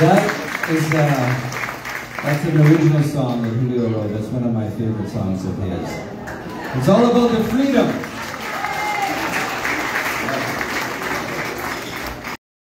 That's an original song that Julio wrote. That's one of my favorite songs of his. It's all about the freedom.